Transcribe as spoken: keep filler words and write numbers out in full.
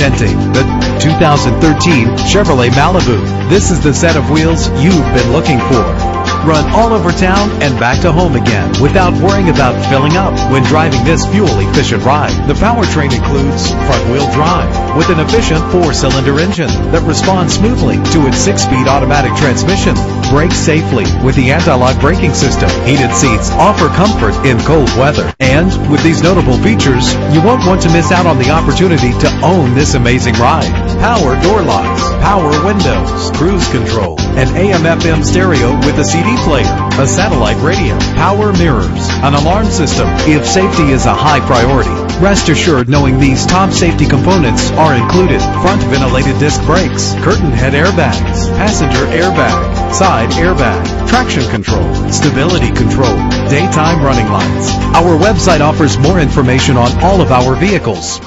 Presenting the two thousand thirteen Chevrolet Malibu. This is the set of wheels you've been looking for. Run all over town and back to home again without worrying about filling up when driving this fuel-efficient ride. The powertrain includes front-wheel drive with an efficient four-cylinder engine that responds smoothly to its six-speed automatic transmission. Brake safely with the anti-lock braking system. Heated seats offer comfort in cold weather. And with these notable features, you won't want to miss out on the opportunity to own this amazing ride. Power door locks, power windows, cruise control, an A M F M stereo with a C D player, a satellite radio, power mirrors, an alarm system. If safety is a high priority, rest assured knowing these top safety components are included: front ventilated disc brakes, curtain head airbags, passenger airbag, side airbag, traction control, stability control, daytime running lights. Our website offers more information on all of our vehicles.